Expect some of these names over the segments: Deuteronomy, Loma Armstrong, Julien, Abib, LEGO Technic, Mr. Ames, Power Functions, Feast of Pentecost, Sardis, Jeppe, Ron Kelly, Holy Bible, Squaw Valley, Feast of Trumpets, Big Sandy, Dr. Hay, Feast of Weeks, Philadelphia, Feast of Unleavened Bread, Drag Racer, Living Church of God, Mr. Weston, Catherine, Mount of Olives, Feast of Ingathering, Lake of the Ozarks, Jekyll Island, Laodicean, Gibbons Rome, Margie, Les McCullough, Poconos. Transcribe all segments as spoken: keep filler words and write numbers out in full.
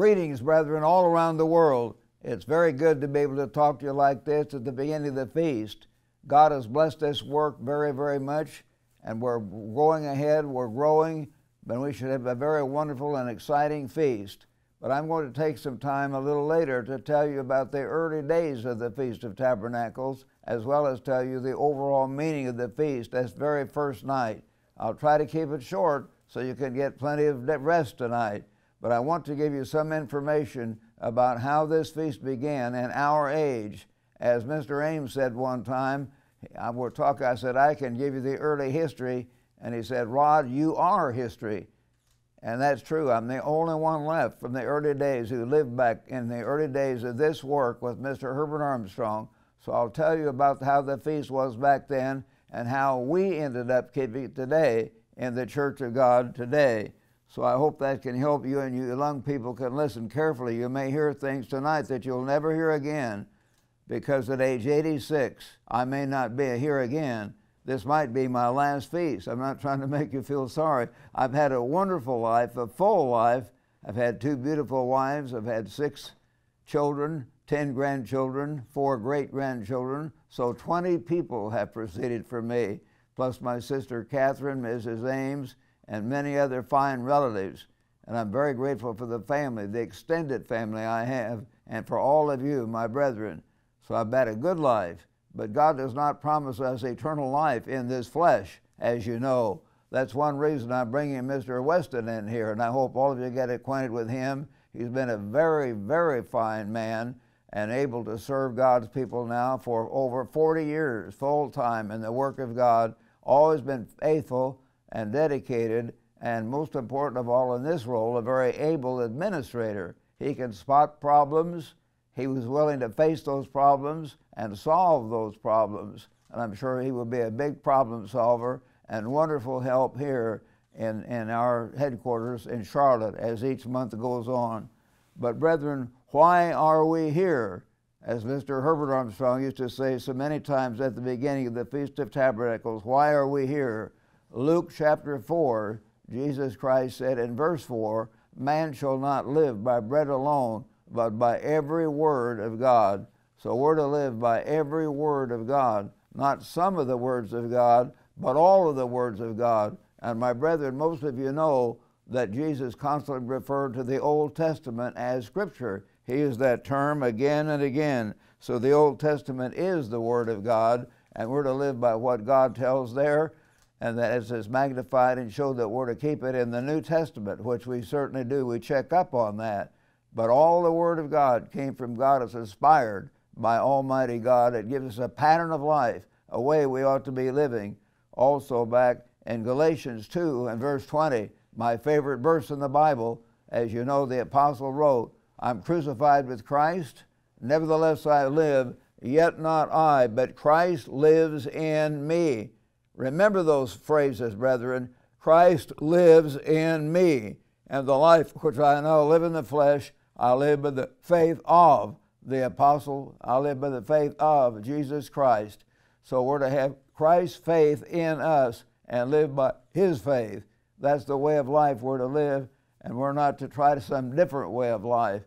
Greetings, brethren, all around the world. It's very good to be able to talk to you like this at the beginning of the feast. God has blessed this work very, very much, and we're going ahead, we're growing, and we should have a very wonderful and exciting feast. But I'm going to take some time a little later to tell you about the early days of the Feast of Tabernacles, as well as tell you the overall meaning of the feast, this very first night. I'll try to keep it short so you can get plenty of rest tonight. But I want to give you some information about how this feast began in our age. As Mister Ames said one time, I, were talking, I said, I can give you the early history. And he said, Rod, you are history. And that's true. I'm the only one left from the early days who lived back in the early days of this work with Mister Herbert Armstrong. So I'll tell you about how the feast was back then and how we ended up keeping it today in the Church of God today. So I hope that can help you, and you young people can listen carefully. You may hear things tonight that you'll never hear again, because at age eighty-six, I may not be here again. This might be my last feast. I'm not trying to make you feel sorry. I've had a wonderful life, a full life. I've had two beautiful wives. I've had six children, ten grandchildren, four great-grandchildren. So twenty people have proceeded from me, plus my sister Catherine, Missus Ames, and many other fine relatives. And I'm very grateful for the family, the extended family I have, and for all of you, my brethren. So I've had a good life. But God does not promise us eternal life in this flesh, as you know. That's one reason I'm bringing Mister Weston in here, and I hope all of you get acquainted with him. He's been a very, very fine man and able to serve God's people now for over forty years, full-time in the work of God, always been faithful and dedicated, and most important of all in this role, a very able administrator. He can spot problems. He was willing to face those problems and solve those problems. And I'm sure he will be a big problem solver and wonderful help here in, in our headquarters in Charlotte as each month goes on. But brethren, why are we here? As Mister Herbert Armstrong used to say so many times at the beginning of the Feast of Tabernacles, why are we here? Luke chapter four, Jesus Christ said in verse four, man shall not live by bread alone, but by every word of God. So we're to live by every word of God, not some of the words of God, but all of the words of God. And my brethren, most of you know that Jesus constantly referred to the Old Testament as Scripture. He used that term again and again. So the Old Testament is the Word of God, and we're to live by what God tells there, and that as it's magnified and showed that we're to keep it in the New Testament, which we certainly do. We check up on that. But all the Word of God came from God as inspired by Almighty God. It gives us a pattern of life, a way we ought to be living. Also back in Galatians two and verse twenty, my favorite verse in the Bible, as you know, the apostle wrote, I'm crucified with Christ, nevertheless I live, yet not I, but Christ lives in me. Remember those phrases, brethren. Christ lives in me, and the life which I now live in the flesh, I live by the faith of the apostle. I live by the faith of Jesus Christ. So we're to have Christ's faith in us and live by his faith. That's the way of life we're to live, and we're not to try some different way of life.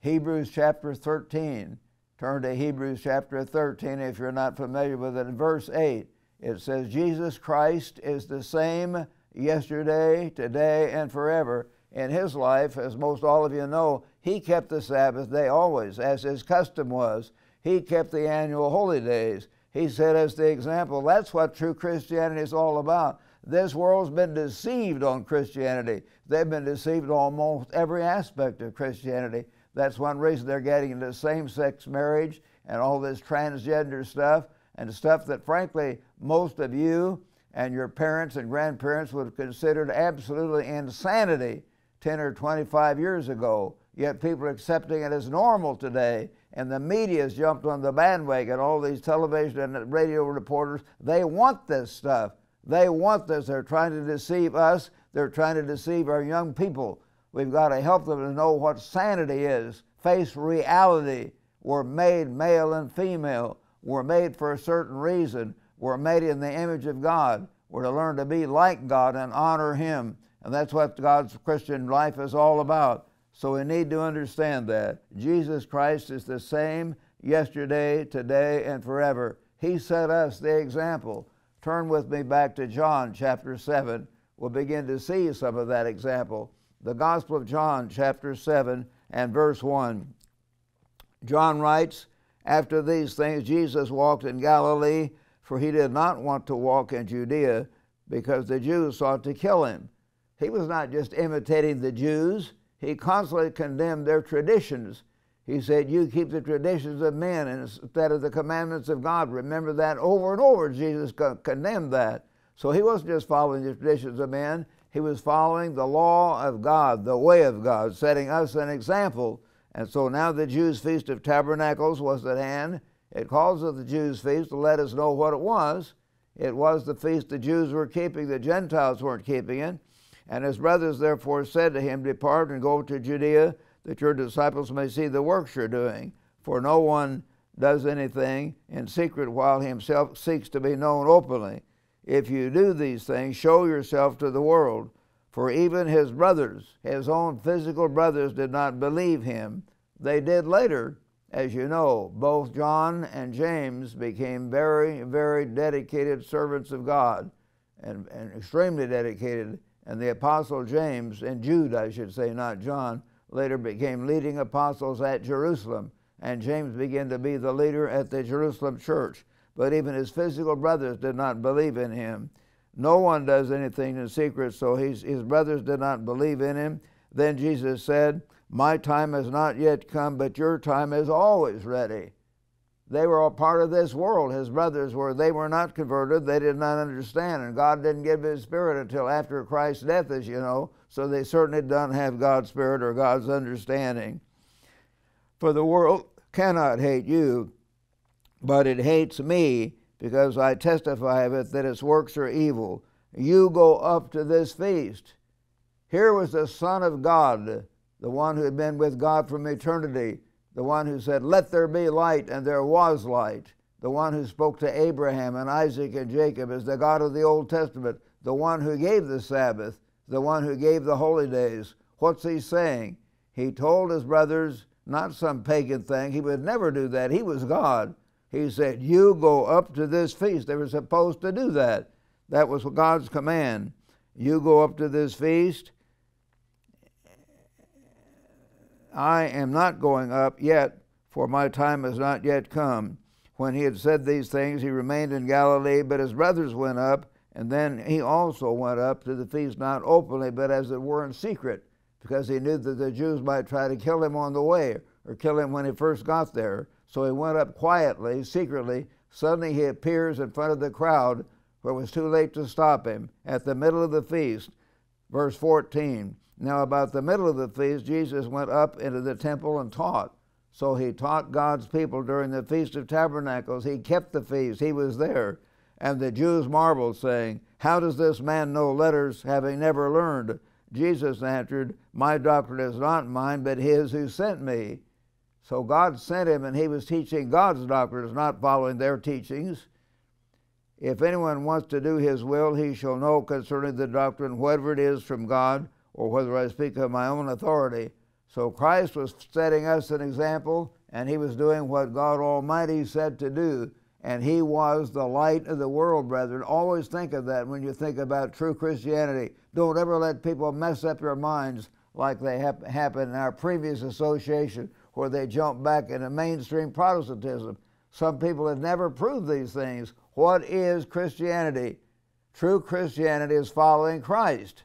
Hebrews chapter thirteen. Turn to Hebrews chapter thirteen if you're not familiar with it. In verse eight, it says, Jesus Christ is the same yesterday, today, and forever. In his life, as most all of you know, he kept the Sabbath day always, as his custom was. He kept the annual holy days. He said as the example, that's what true Christianity is all about. This world's been deceived on Christianity. They've been deceived on almost every aspect of Christianity. That's one reason they're getting into same-sex marriage and all this transgender stuff and stuff that, frankly, most of you and your parents and grandparents would have considered absolutely insanity ten or twenty-five years ago, yet people are accepting it as normal today, and the media's jumped on the bandwagon. All these television and radio reporters, they want this stuff. They want this. They're trying to deceive us. They're trying to deceive our young people. We've got to help them to know what sanity is. Face reality. We're made male and female. We're made for a certain reason. We're made in the image of God. We're to learn to be like God and honor him. And that's what God's Christian life is all about. So we need to understand that. Jesus Christ is the same yesterday, today, and forever. He set us the example. Turn with me back to John chapter seven. We'll begin to see some of that example. The Gospel of John chapter seven and verse one. John writes, "After these things Jesus walked in Galilee, for he did not want to walk in Judea, because the Jews sought to kill him." He was not just imitating the Jews. He constantly condemned their traditions. He said, "You keep the traditions of men instead of the commandments of God." Remember that over and over. Jesus condemned that. So he wasn't just following the traditions of men. He was following the law of God, the way of God, setting us an example. And so now the Jews' Feast of Tabernacles was at hand. It calls it the Jews' Feast to let us know what it was. It was the feast the Jews were keeping, the Gentiles weren't keeping it. And his brothers therefore said to him, "Depart and go to Judea, that your disciples may see the works you're doing. For no one does anything in secret while he himself seeks to be known openly. If you do these things, show yourself to the world." For even his brothers, his own physical brothers, did not believe him. They did later, as you know. Both John and James became very, very dedicated servants of God, and, and extremely dedicated. And the Apostle James, and Jude, I should say, not John, later became leading apostles at Jerusalem, and James began to be the leader at the Jerusalem church. But even his physical brothers did not believe in him. No one does anything in secret, so his, his brothers did not believe in him. Then Jesus said, "My time has not yet come, but your time is always ready." They were all part of this world. His brothers were, they were not converted. They did not understand. And God didn't give his spirit until after Christ's death, as you know. So they certainly don't have God's spirit or God's understanding. "For the world cannot hate you, but it hates me, because I testify of it that its works are evil. You go up to this feast." Here was the Son of God, the one who had been with God from eternity, the one who said, "Let there be light," and there was light. The one who spoke to Abraham and Isaac and Jacob is the God of the Old Testament, the one who gave the Sabbath, the one who gave the holy days. What's he saying? He told his brothers, not some pagan thing. He would never do that. He was God. He said, "You go up to this feast." They were supposed to do that. That was God's command. "You go up to this feast. I am not going up yet, for my time has not yet come." When he had said these things, he remained in Galilee, but his brothers went up, and then he also went up to the feast, not openly, but as it were in secret, because he knew that the Jews might try to kill him on the way, or kill him when he first got there. So he went up quietly, secretly. Suddenly he appears in front of the crowd, where it was too late to stop him, at the middle of the feast. Verse fourteen. "Now about the middle of the feast, Jesus went up into the temple and taught." So he taught God's people during the Feast of Tabernacles. He kept the feast. He was there. "And the Jews marveled, saying, 'How does this man know letters, having never learned?' Jesus answered, 'My doctrine is not mine, but his who sent me.'" So God sent him, and he was teaching God's doctrines, not following their teachings. "If anyone wants to do his will, he shall know concerning the doctrine whatever it is from God, or whether I speak of my own authority." So Christ was setting us an example, and he was doing what God Almighty said to do, and he was the light of the world, brethren. Always think of that when you think about true Christianity. Don't ever let people mess up your minds like they ha happened in our previous association, where they jumped back into mainstream Protestantism. Some people had never proved these things. What is Christianity? True Christianity is following Christ.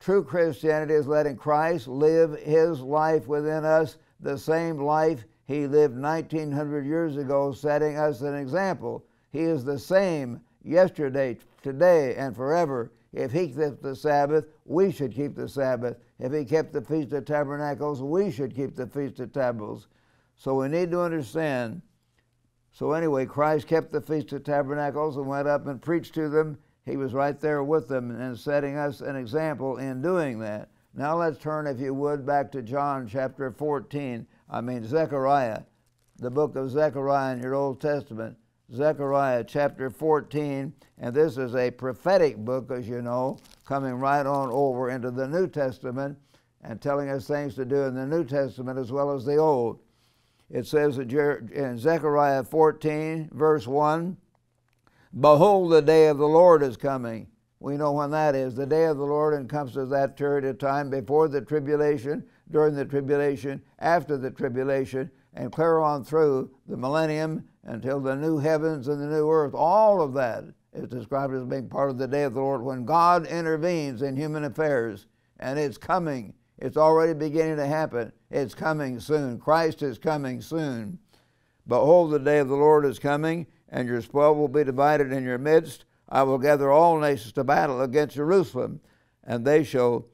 True Christianity is letting Christ live his life within us, the same life he lived nineteen hundred years ago, setting us an example. He is the same yesterday, today, and forever. If he kept the Sabbath, we should keep the Sabbath. If he kept the Feast of Tabernacles, we should keep the Feast of Tabernacles. So we need to understand. So anyway, Christ kept the Feast of Tabernacles and went up and preached to them. He was right there with them and setting us an example in doing that. Now let's turn, if you would, back to John chapter fourteen. I mean, Zechariah, the book of Zechariah in your Old Testament. Zechariah chapter fourteen, and this is a prophetic book, as you know, coming right on over into the New Testament. and telling us things to do in the New Testament as well as the Old. It says in Zechariah fourteen, verse one, "Behold, the day of the Lord is coming." We know when that is. The day of the Lord encompasses that period of time before the tribulation, during the tribulation, after the tribulation, and clear on through the millennium until the new heavens and the new earth. All of that is described as being part of the day of the Lord when God intervenes in human affairs, and it's coming. It's already beginning to happen. It's coming soon. Christ is coming soon. "Behold, the day of the Lord is coming, and your spoil will be divided in your midst. I will gather all nations to battle against Jerusalem, and they shall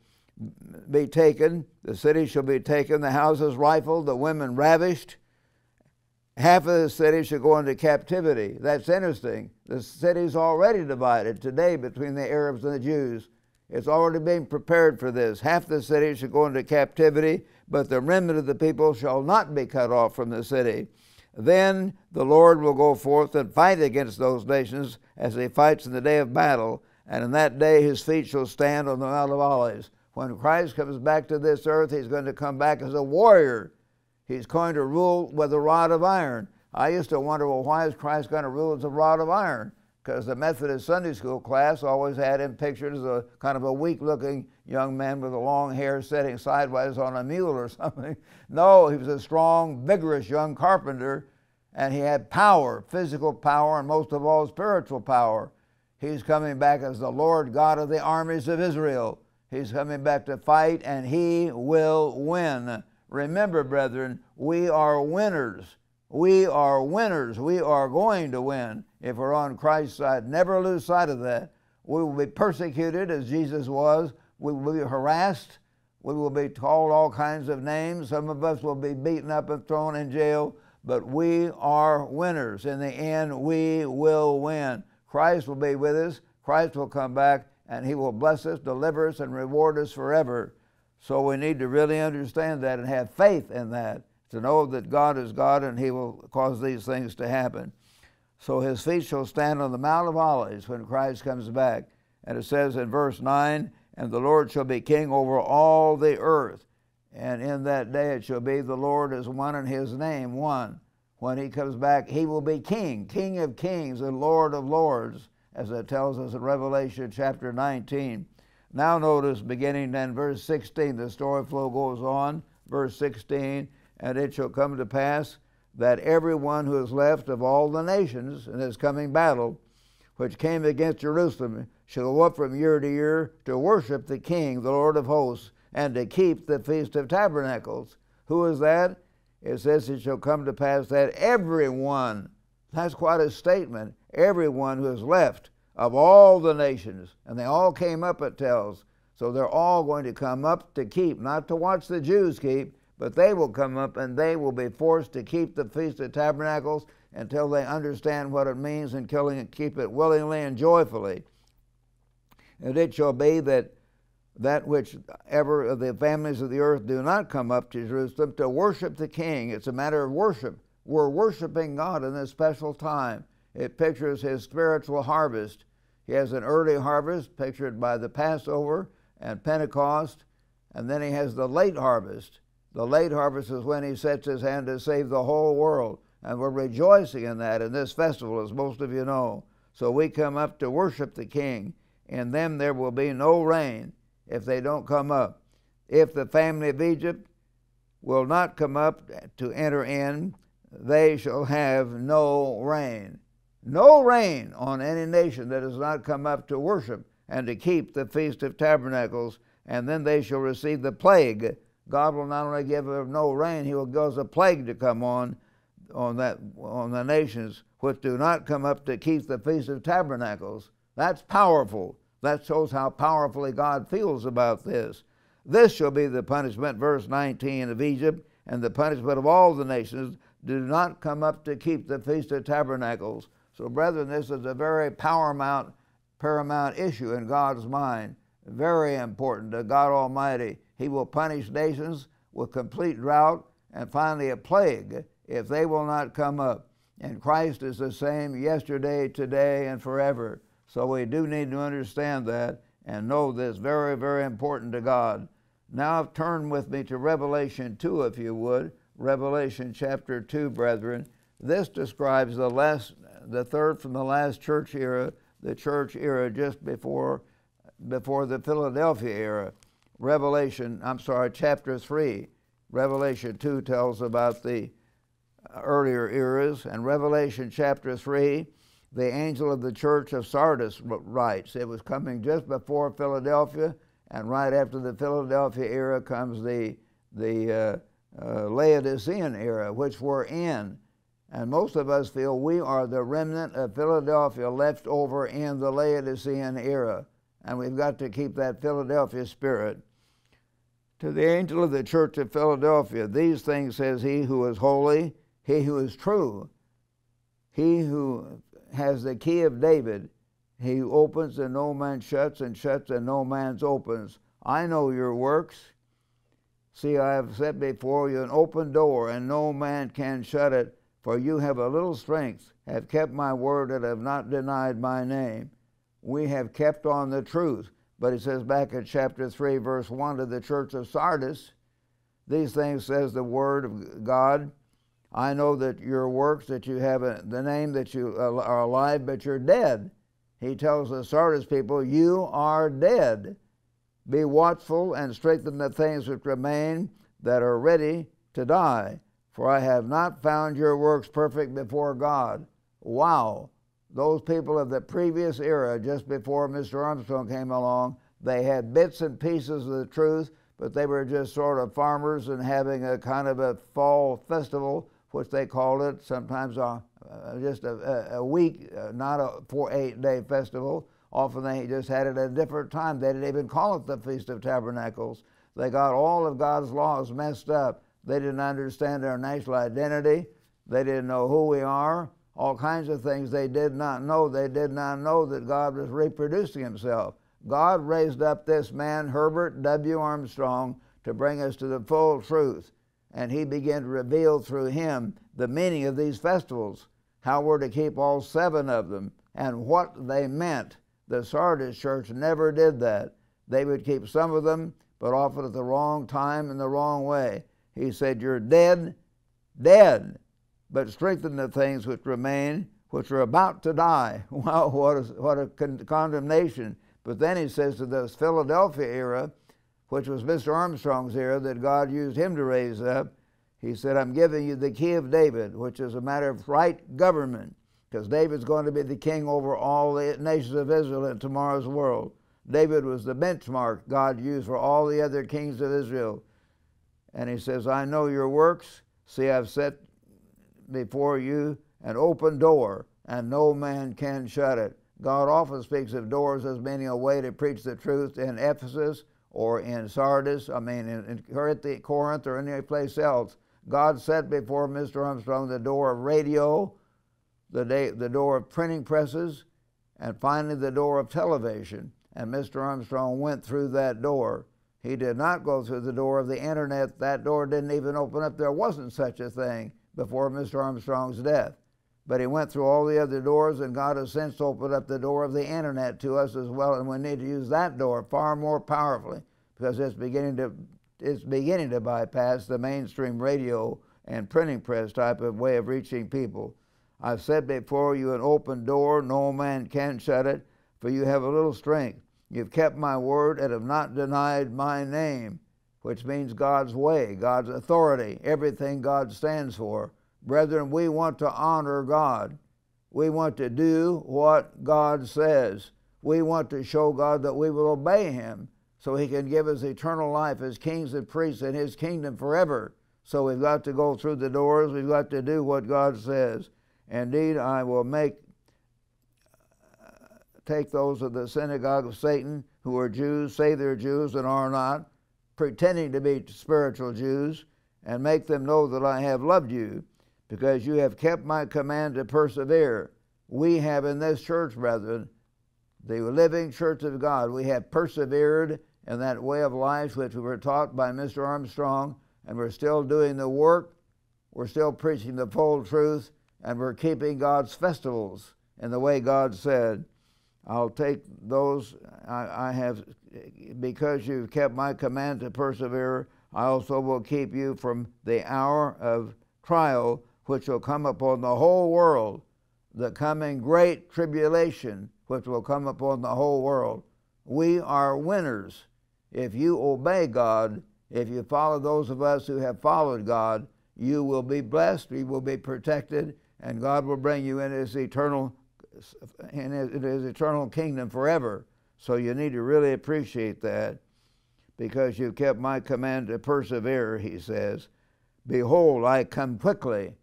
be taken, the city shall be taken, the houses rifled, the women ravished. Half of the city shall go into captivity." That's interesting. The city's already divided today between the Arabs and the Jews. It's already being prepared for this. Half the city shall go into captivity, but the remnant of the people shall not be cut off from the city. Then the Lord will go forth and fight against those nations as he fights in the day of battle, and in that day his feet shall stand on the Mount of Olives. When Christ comes back to this earth, he's going to come back as a warrior. He's going to rule with a rod of iron. I used to wonder, well, why is Christ going to rule as a rod of iron? Because the Methodist Sunday school class always had him pictured as a kind of a weak-looking young man with the long hair sitting sideways on a mule or something. No, he was a strong, vigorous young carpenter, and he had power, physical power, and most of all, spiritual power. He's coming back as the Lord God of the armies of Israel. He's coming back to fight, and he will win. Remember, brethren, we are winners. We are winners. We are going to win if we're on Christ's side. Never lose sight of that. We will be persecuted as Jesus was. We will be harassed. We will be called all kinds of names. Some of us will be beaten up and thrown in jail. But we are winners. In the end, we will win. Christ will be with us. Christ will come back, and he will bless us, deliver us, and reward us forever. So we need to really understand that and have faith in that, to know that God is God and he will cause these things to happen. So his feet shall stand on the Mount of Olives when Christ comes back. And it says in verse nine, "And the Lord shall be king over all the earth. And in that day it shall be the Lord is one and his name one." When he comes back, he will be king, king of kings and Lord of lords, as it tells us in Revelation chapter nineteen. Now notice, beginning in verse sixteen, the story flow goes on. Verse sixteen, "And it shall come to pass that everyone who is left of all the nations in this coming battle, which came against Jerusalem, shall go up from year to year to worship the King, the Lord of hosts, and to keep the Feast of Tabernacles." Who is that? It says it shall come to pass that everyone, that's quite a statement, everyone who is left of all the nations, and they all came up, it tells. So they're all going to come up to keep, not to watch the Jews keep, but they will come up and they will be forced to keep the Feast of Tabernacles until they understand what it means and keep it willingly and joyfully. "And it shall be that that which ever of the families of the earth do not come up to Jerusalem to worship the King." It's a matter of worship. We're worshiping God in this special time. It pictures his spiritual harvest. He has an early harvest pictured by the Passover and Pentecost, and then he has the late harvest. The late harvest is when he sets his hand to save the whole world, and we're rejoicing in that in this festival, as most of you know. So we come up to worship the King. "In them there will be no rain," if they don't come up. "If the family of Egypt will not come up to enter in, they shall have no rain." No rain on any nation that has not come up to worship and to keep the Feast of Tabernacles, and then they shall receive the plague. God will not only give them no rain, he will cause a plague to come on on, that, on the nations which do not come up to keep the Feast of Tabernacles. That's powerful. That shows how powerfully God feels about this. "This shall be the punishment," verse nineteen, "of Egypt, and the punishment of all the nations do not come up to keep the Feast of Tabernacles." So, brethren, this is a very paramount, paramount issue in God's mind. Very important to God Almighty. He will punish nations with complete drought and finally a plague if they will not come up. And Christ is the same yesterday, today, and forever. So we do need to understand that and know this, very, very important to God. Now turn with me to Revelation two, if you would. Revelation chapter two, brethren. This describes the last, the third from the last church era, the church era just before, before the Philadelphia era. Revelation, I'm sorry, chapter three. Revelation two tells about the earlier eras. And Revelation chapter three, the angel of the church of Sardis writes. It was coming just before Philadelphia, and right after the Philadelphia era comes the, the uh, uh, Laodicean era, which we're in. And most of us feel we are the remnant of Philadelphia left over in the Laodicean era. And we've got to keep that Philadelphia spirit. To the angel of the church of Philadelphia, these things says he who is holy, he who is true, he who has the key of David, he who opens and no man shuts, and shuts and no man opens. I know your works. See, I have set before you an open door, and no man can shut it, for you have a little strength, have kept my word, and have not denied my name. We have kept on the truth. But he says back in chapter three, verse one, to the church of Sardis, these things says the word of God. I know that your works, that you have a, the name that you are alive, but you're dead. He tells the Sardis people, you are dead. Be watchful and strengthen the things which remain that are ready to die. For I have not found your works perfect before God. Wow. Those people of the previous era, just before Mister Armstrong came along, they had bits and pieces of the truth, but they were just sort of farmers and having a kind of a fall festival, which they called it, sometimes a, uh, just a, a week, uh, not a four, eight-day festival. Often they just had it at a different time. They didn't even call it the Feast of Tabernacles. They got all of God's laws messed up. They didn't understand our national identity. They didn't know who we are. All kinds of things they did not know. They did not know that God was reproducing himself. God raised up this man, Herbert W. Armstrong, to bring us to the full truth. And he began to reveal through him the meaning of these festivals, how we're to keep all seven of them, and what they meant. The Sardis church never did that. They would keep some of them, but often at the wrong time and the wrong way. He said, you're dead, dead. But strengthen the things which remain, which are about to die. Wow, what a, what a con condemnation. But then he says to this Philadelphia era, which was Mister Armstrong's era, that God used him to raise up, he said, I'm giving you the key of David, which is a matter of right government, because David's going to be the king over all the nations of Israel in tomorrow's world. David was the benchmark God used for all the other kings of Israel. And he says, I know your works. See, I've set before you an open door, and no man can shut it. God often speaks of doors as being a way to preach the truth in Ephesus or in Sardis, I mean in Corinth or any place else. God set before Mister Armstrong the door of radio, the, day, the door of printing presses, and finally the door of television. And Mister Armstrong went through that door. He did not go through the door of the internet. That door didn't even open up. There wasn't such a thing before Mister Armstrong's death. But he went through all the other doors, and God has since opened up the door of the internet to us as well, and we need to use that door far more powerfully, because it's beginning to, it's beginning to bypass the mainstream radio and printing press type of way of reaching people. I've said before you an open door, no man can shut it, for you have a little strength. You've kept my word and have not denied my name, which means God's way, God's authority, everything God stands for. Brethren, we want to honor God. We want to do what God says. We want to show God that we will obey him so he can give us eternal life as kings and priests in his kingdom forever. So we've got to go through the doors. We've got to do what God says. Indeed, I will make uh, take those of the synagogue of Satan who are Jews, say they're Jews and are not, pretending to be spiritual Jews, and make them know that I have loved you, because you have kept my command to persevere. We have in this church, brethren, the living church of God, we have persevered in that way of life which we were taught by Mister Armstrong, and we're still doing the work, we're still preaching the full truth, and we're keeping God's festivals in the way God said. I'll take those, I, I have, because you've kept my command to persevere, I also will keep you from the hour of trial which will come upon the whole world, the coming great tribulation which will come upon the whole world. We are winners if you obey God. If you follow those of us who have followed God, you will be blessed, you will be protected, and God will bring you into His eternal, in His eternal kingdom forever. So you need to really appreciate that. Because you kept my command to persevere, he says, behold, I come quickly.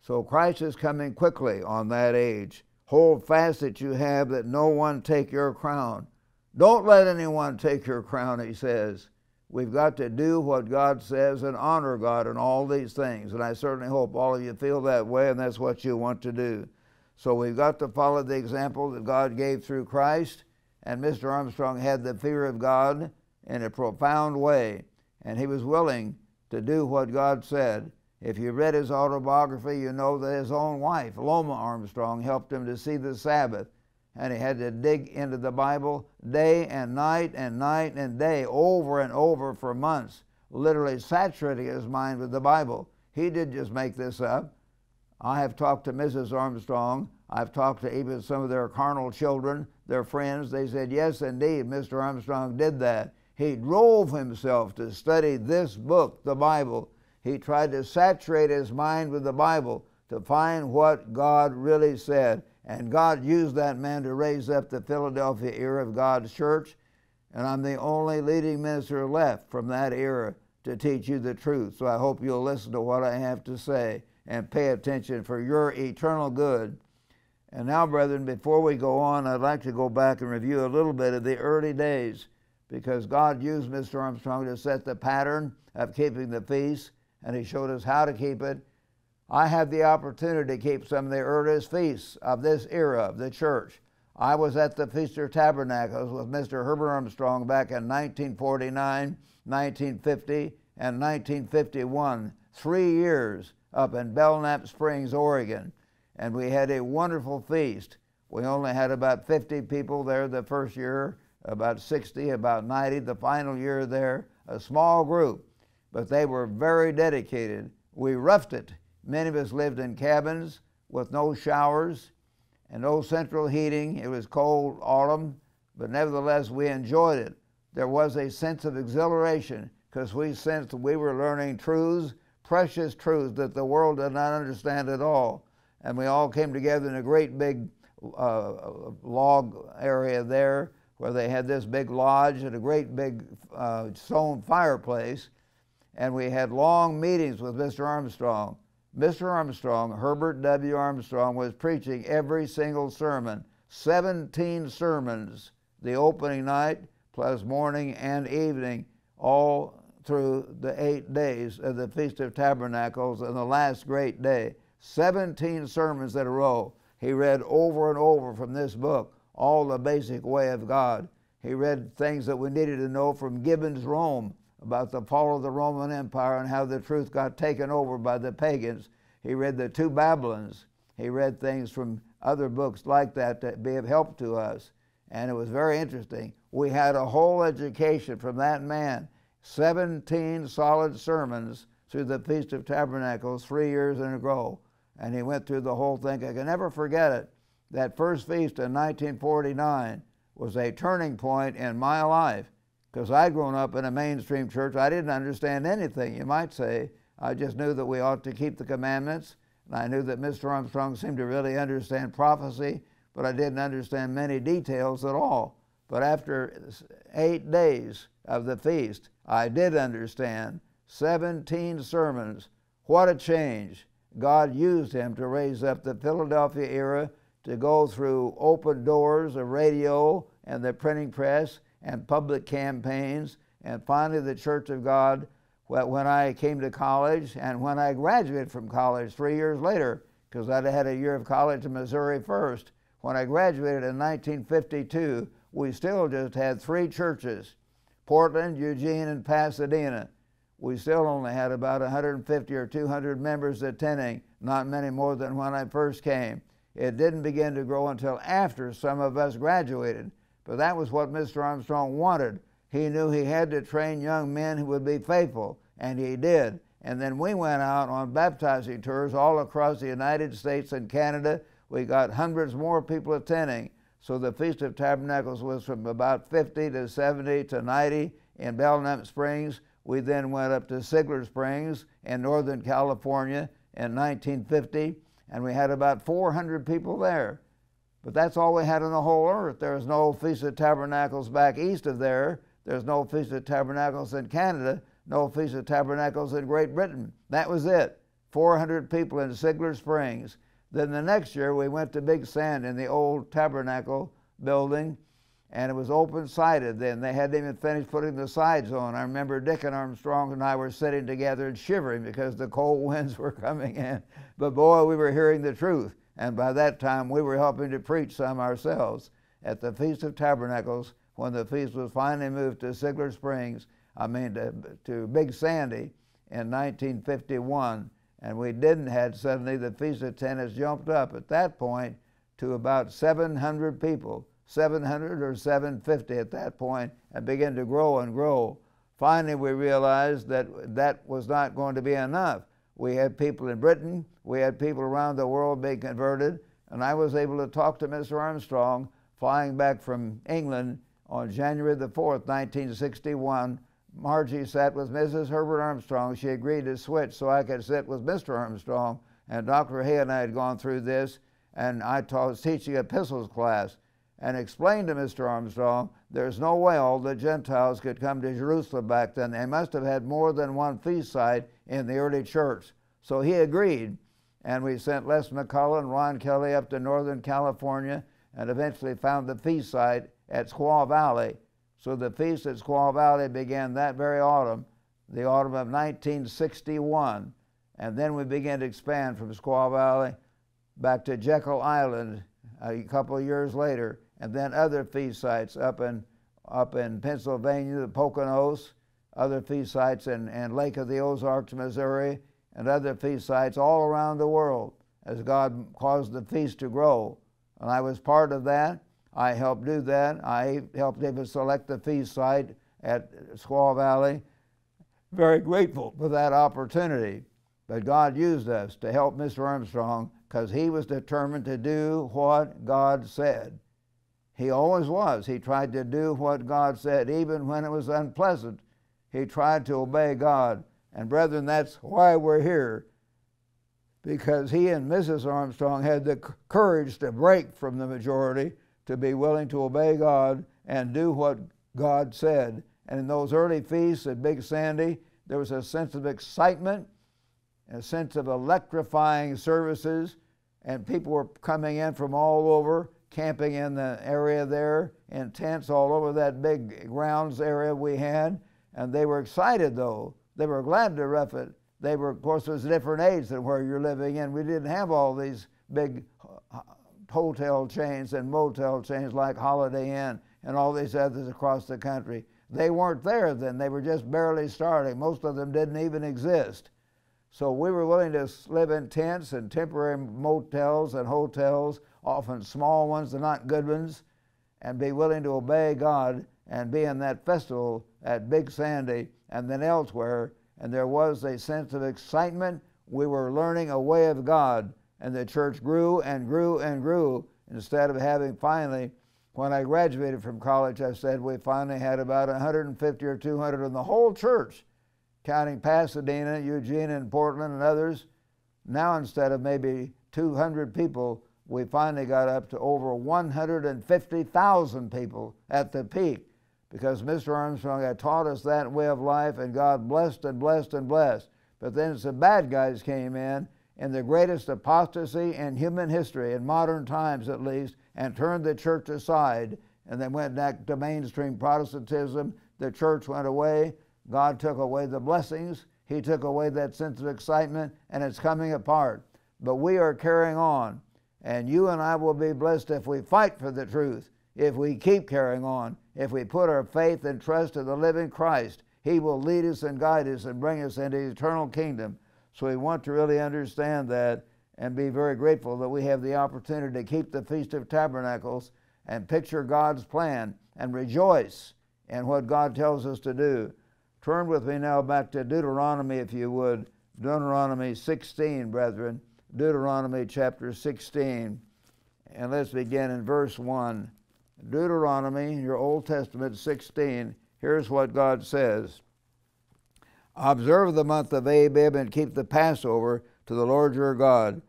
So Christ is coming quickly on that age. Hold fast that you have, that no one take your crown. Don't let anyone take your crown, he says. We've got to do what God says and honor God in all these things. And I certainly hope all of you feel that way, and that's what you want to do. So we've got to follow the example that God gave through Christ. And Mister Armstrong had the fear of God in a profound way, and he was willing to do what God said. If you read his autobiography, you know that his own wife, Loma Armstrong, helped him to see the Sabbath, and he had to dig into the Bible day and night and night and day, over and over for months, literally saturating his mind with the Bible. He didn't just make this up. I have talked to Missus Armstrong. I've talked to even some of their carnal children, their friends. They said, yes, indeed, Mister Armstrong did that. He drove himself to study this book, the Bible. He tried to saturate his mind with the Bible to find what God really said. And God used that man to raise up the Philadelphia era of God's church. And I'm the only leading minister left from that era to teach you the truth. So I hope you'll listen to what I have to say and pay attention for your eternal good. And now, brethren, before we go on, I'd like to go back and review a little bit of the early days, because God used Mister Armstrong to set the pattern of keeping the feast, and he showed us how to keep it. I had the opportunity to keep some of the earliest feasts of this era of the church. I was at the Feast of Tabernacles with Mister Herbert Armstrong back in nineteen forty-nine, nineteen fifty, and nineteen fifty-one, three years up in Belknap Springs, Oregon, and we had a wonderful feast. We only had about fifty people there the first year, about sixty, about ninety, the final year there, a small group, but they were very dedicated. We roughed it. Many of us lived in cabins with no showers and no central heating. It was cold autumn, but nevertheless, we enjoyed it. There was a sense of exhilaration because we sensed we were learning truths, precious truths that the world did not understand at all. And we all came together in a great big uh, log area there, where they had this big lodge and a great big uh, stone fireplace, and we had long meetings with Mister Armstrong. Mister Armstrong, Herbert W. Armstrong, was preaching every single sermon, seventeen sermons, the opening night, plus morning and evening, all through the eight days of the Feast of Tabernacles and the last great day. seventeen sermons in a row. He read over and over from this book, all the basic way of God. He read things that we needed to know from Gibbons Rome about the fall of the Roman Empire and how the truth got taken over by the pagans. He read The Two Babylons. He read things from other books like that that be of help to us. And it was very interesting. We had a whole education from that man, seventeen solid sermons through the Feast of Tabernacles, three years in a row. And he went through the whole thing. I can never forget it. That first feast in nineteen forty-nine was a turning point in my life, because I'd grown up in a mainstream church. I didn't understand anything, you might say. I just knew that we ought to keep the commandments, and I knew that Mister Armstrong seemed to really understand prophecy, but I didn't understand many details at all. But after eight days of the feast, I did understand. seventeen sermons. What a change. God used him to raise up the Philadelphia era, to go through open doors of radio and the printing press and public campaigns, and finally the Church of God when I came to college and when I graduated from college three years later, because I'd had a year of college in Missouri first. When I graduated in nineteen fifty-two, we still just had three churches, Portland, Eugene, and Pasadena. We still only had about one hundred fifty or two hundred members attending, not many more than when I first came. It didn't begin to grow until after some of us graduated, But that was what Mister Armstrong wanted. He knew he had to train young men who would be faithful, and he did. And then we went out on baptizing tours all across the United States and Canada. We got hundreds more people attending. So the Feast of Tabernacles was from about fifty to seventy to ninety in Belknap Springs. We then went up to Seigler Springs in Northern California in nineteen fifty, and we had about four hundred people there. But that's all we had on the whole earth. There was no Feast of Tabernacles back east of there. There's no Feast of Tabernacles in Canada. No Feast of Tabernacles in Great Britain. That was it. four hundred people in Seigler Springs. Then the next year we went to Big Sandy in the old tabernacle building, and it was open-sided then. They hadn't even finished putting the sides on. I remember Dick and Armstrong and I were sitting together and shivering because the cold winds were coming in. But boy, we were hearing the truth. And by that time we were helping to preach some ourselves. At the Feast of Tabernacles, when the feast was finally moved to Seigler Springs, I mean to, to Big Sandy in nineteen fifty-one, and we didn't had suddenly the feast attendance jumped up at that point to about seven hundred people, seven hundred or seven fifty at that point, and began to grow and grow. Finally we realized that that was not going to be enough. We had people in Britain, we had people around the world being converted, and I was able to talk to Mister Armstrong flying back from England on January the fourth, nineteen sixty-one. Margie sat with Missus Herbert Armstrong. She agreed to switch so I could sit with Mister Armstrong. And Doctor Hay and I had gone through this, and I taught, was teaching epistles class, and explained to Mister Armstrong, there's no way all the Gentiles could come to Jerusalem back then. They must have had more than one feast site in the early church. So he agreed, and we sent Les McCullough and Ron Kelly up to Northern California and eventually found the feast site at Squaw Valley. So the feast at Squaw Valley began that very autumn, the autumn of nineteen sixty-one. And then we began to expand from Squaw Valley back to Jekyll Island a couple of years later, and then other feast sites up in, up in Pennsylvania, the Poconos, other feast sites in, in Lake of the Ozarks, Missouri, and other feast sites all around the world as God caused the feast to grow. And I was part of that. I helped do that. I helped even select the feast site at Squaw Valley. Very grateful for that opportunity. But God used us to help Mister Armstrong because he was determined to do what God said. He always was. He tried to do what God said, even when it was unpleasant. He tried to obey God. And brethren, that's why we're here, because he and Missus Armstrong had the courage to break from the majority, to be willing to obey God and do what God said. And in those early feasts at Big Sandy, there was a sense of excitement, a sense of electrifying services, and people were coming in from all over, camping in the area there, in tents all over that big grounds area we had. And they were excited, though. They were glad to rough it. They were, of course, it was a different age than where you're living in. We didn't have all these big hotel chains and motel chains like Holiday Inn and all these others across the country. They weren't there then. They were just barely starting. Most of them didn't even exist. So we were willing to live in tents and temporary motels and hotels, often small ones and not good ones, and be willing to obey God and be in that festival at Big Sandy and then elsewhere. And there was a sense of excitement. We were learning a way of God. And the church grew and grew and grew, instead of having finally, when I graduated from college, I said we finally had about a hundred fifty or two hundred in the whole church, counting Pasadena, Eugene, and Portland and others. Now instead of maybe two hundred people, we finally got up to over one hundred fifty thousand people at the peak, because Mister Armstrong had taught us that way of life, and God blessed and blessed and blessed. But then some bad guys came in, in the greatest apostasy in human history, in modern times at least, and turned the church aside, and then went back to mainstream Protestantism. The church went away. God took away the blessings. He took away that sense of excitement, and it's coming apart. But we are carrying on, and you and I will be blessed if we fight for the truth, if we keep carrying on, if we put our faith and trust in the living Christ. He will lead us and guide us and bring us into the eternal kingdom. So we want to really understand that and be very grateful that we have the opportunity to keep the Feast of Tabernacles and picture God's plan and rejoice in what God tells us to do. Turn with me now back to Deuteronomy, if you would. Deuteronomy sixteen, brethren. Deuteronomy chapter sixteen. And let's begin in verse one. Deuteronomy, your Old Testament, sixteen. Here's what God says. Observe the month of Abib and keep the Passover to the Lord your God.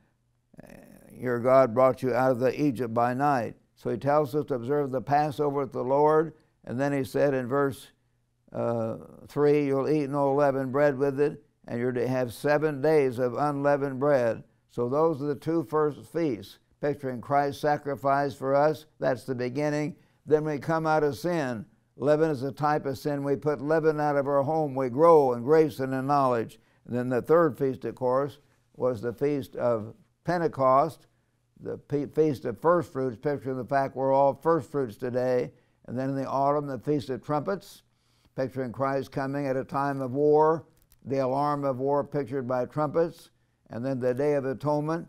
Your God brought you out of the Egypt by night. So he tells us to observe the Passover to the Lord. And then he said in verse uh, three, you'll eat no leavened bread with it, and you're to have seven days of unleavened bread. So those are the two first feasts, picturing Christ's sacrifice for us. That's the beginning. Then we come out of sin. Leaven is a type of sin. We put leaven out of our home. We grow in grace and in knowledge. And then the third feast, of course, was the Feast of Pentecost, the Feast of First Fruits, picturing the fact we're all first fruits today. And then in the autumn, the Feast of Trumpets, picturing Christ coming at a time of war, the alarm of war pictured by trumpets, and then the Day of Atonement,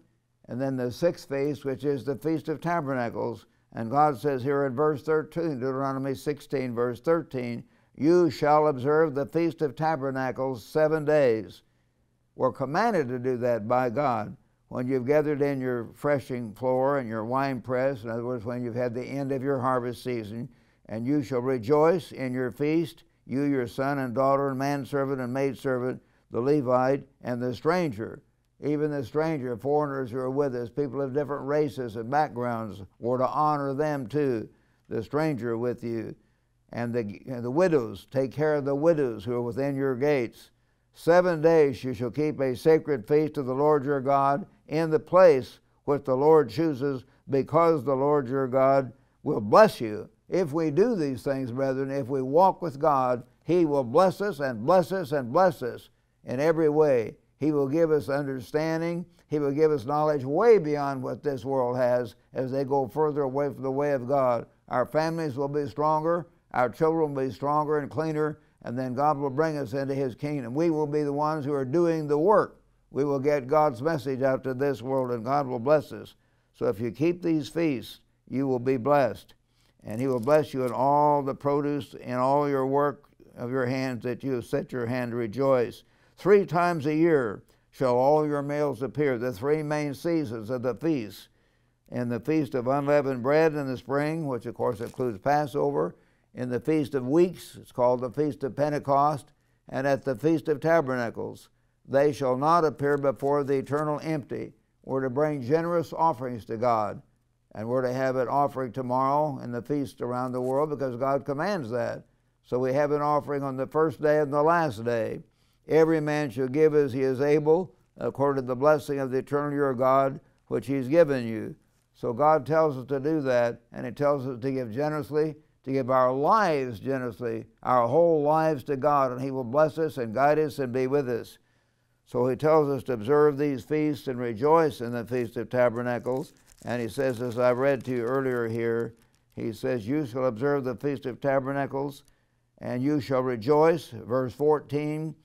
and then the sixth feast, which is the Feast of Tabernacles. And God says here in verse thirteen, Deuteronomy sixteen, verse thirteen, you shall observe the Feast of Tabernacles seven days. We're commanded to do that by God. When you've gathered in your threshing floor and your wine press, in other words, when you've had the end of your harvest season, and you shall rejoice in your feast, you, your son and daughter, and manservant and maidservant, the Levite and the stranger. Even the stranger, foreigners who are with us, people of different races and backgrounds, were to honor them too, the stranger with you. And the, and the widows, take care of the widows who are within your gates. Seven days you shall keep a sacred feast of the Lord your God in the place which the Lord chooses, because the Lord your God will bless you. If we do these things, brethren, if we walk with God, he will bless us and bless us and bless us in every way. He will give us understanding. He will give us knowledge way beyond what this world has as they go further away from the way of God. Our families will be stronger. Our children will be stronger and cleaner. And then God will bring us into his kingdom. We will be the ones who are doing the work. We will get God's message out to this world, and God will bless us. So if you keep these feasts, you will be blessed. And he will bless you in all the produce, in all your work of your hands, that you have set your hand to rejoice. Three times a year shall all your meals appear, the three main seasons of the feast, in the Feast of Unleavened Bread in the spring, which of course includes Passover, in the Feast of Weeks, it's called the Feast of Pentecost, and at the Feast of Tabernacles. They shall not appear before the eternal empty. We're to bring generous offerings to God. And we're to have an offering tomorrow in the feast around the world, because God commands that. So we have an offering on the first day and the last day. Every man shall give as he is able, according to the blessing of the eternal your God, which he's given you. So God tells us to do that, and he tells us to give generously, to give our lives generously, our whole lives to God, and he will bless us and guide us and be with us. So he tells us to observe these feasts and rejoice in the Feast of Tabernacles. And he says, as I read to you earlier here, he says, you shall observe the Feast of Tabernacles, and you shall rejoice. Verse fourteen,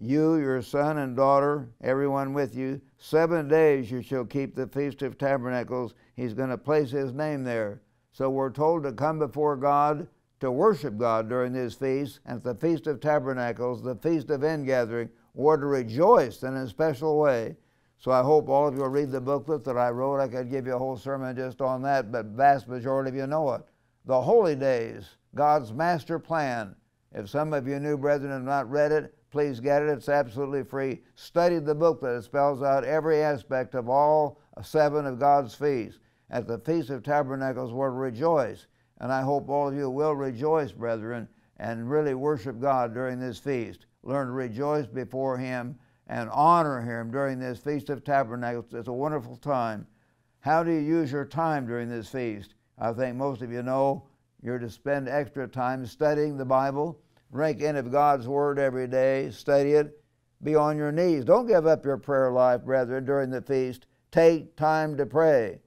you, your son and daughter, everyone with you, seven days you shall keep the Feast of Tabernacles. He's going to place his name there. So we're told to come before God, to worship God during this feast, and the Feast of Tabernacles, the Feast of Ingathering, we're to rejoice in a special way. So I hope all of you will read the booklet that I wrote. I could give you a whole sermon just on that, but vast majority of you know it. The Holy Days, God's master plan. If some of you new brethren have not read it, please get it. It's absolutely free. Study the booklet. It spells out every aspect of all seven of God's feasts. At the Feast of Tabernacles, we're to rejoice. And I hope all of you will rejoice, brethren, and really worship God during this feast. Learn to rejoice before him and honor him during this Feast of Tabernacles. It's a wonderful time. How do you use your time during this feast? I think most of you know you're to spend extra time studying the Bible, drink in of God's Word every day, study it, be on your knees. Don't give up your prayer life, brethren, during the feast. Take time to pray.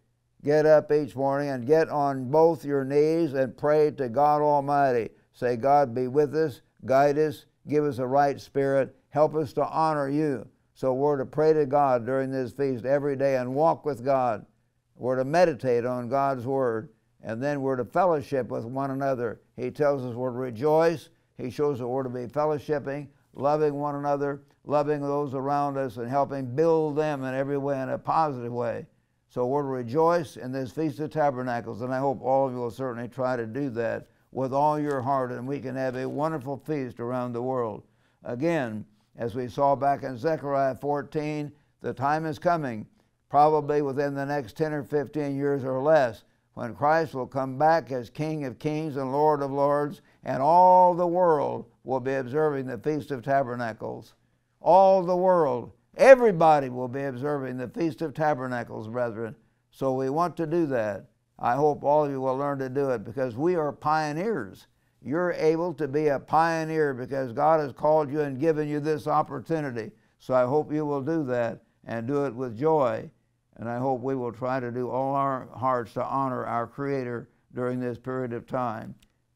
Get up each morning and get on both your knees and pray to God Almighty. Say, God, be with us, guide us, give us a right spirit, help us to honor you. So we're to pray to God during this feast every day and walk with God. We're to meditate on God's Word. and then we're to fellowship with one another. He tells us we're to rejoice. He shows that we're to be fellowshipping, loving one another, loving those around us, and helping build them in every way in a positive way. So we're to rejoice in this Feast of Tabernacles, and I hope all of you will certainly try to do that with all your heart, and we can have a wonderful feast around the world. Again, as we saw back in Zechariah fourteen, the time is coming, probably within the next ten or fifteen years or less, when Christ will come back as King of Kings and Lord of Lords, and all the world will be observing the Feast of Tabernacles. All the world, everybody will be observing the Feast of Tabernacles, brethren. So we want to do that. I hope all of you will learn to do it, because we are pioneers. You're able to be a pioneer because God has called you and given you this opportunity. So I hope you will do that and do it with joy. And I hope we will try to do all our hearts to honor our Creator during this period of time.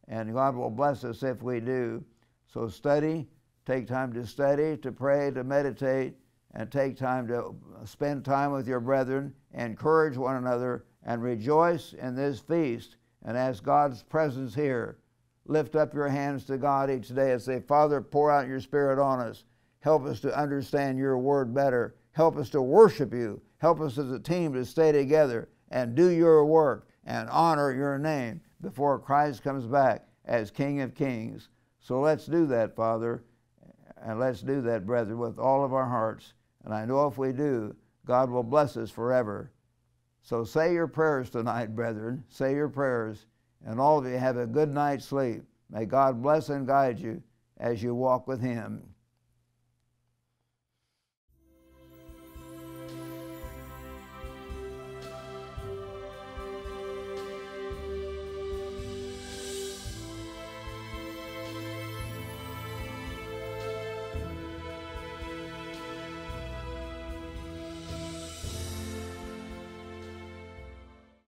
And God will bless us if we do. So study, take time to study, to pray, to meditate, and take time to spend time with your brethren, encourage one another, and rejoice in this feast and ask God's presence here. Lift up your hands to God each day and say, Father, pour out your Spirit on us. Help us to understand your word better. Help us to worship you. Help us as a team to stay together and do your work and honor your name before Christ comes back as King of Kings. So let's do that, Father, and let's do that, brethren, with all of our hearts. And I know if we do, God will bless us forever. So say your prayers tonight, brethren. Say your prayers. And all of you have a good night's sleep. May God bless and guide you as you walk with Him.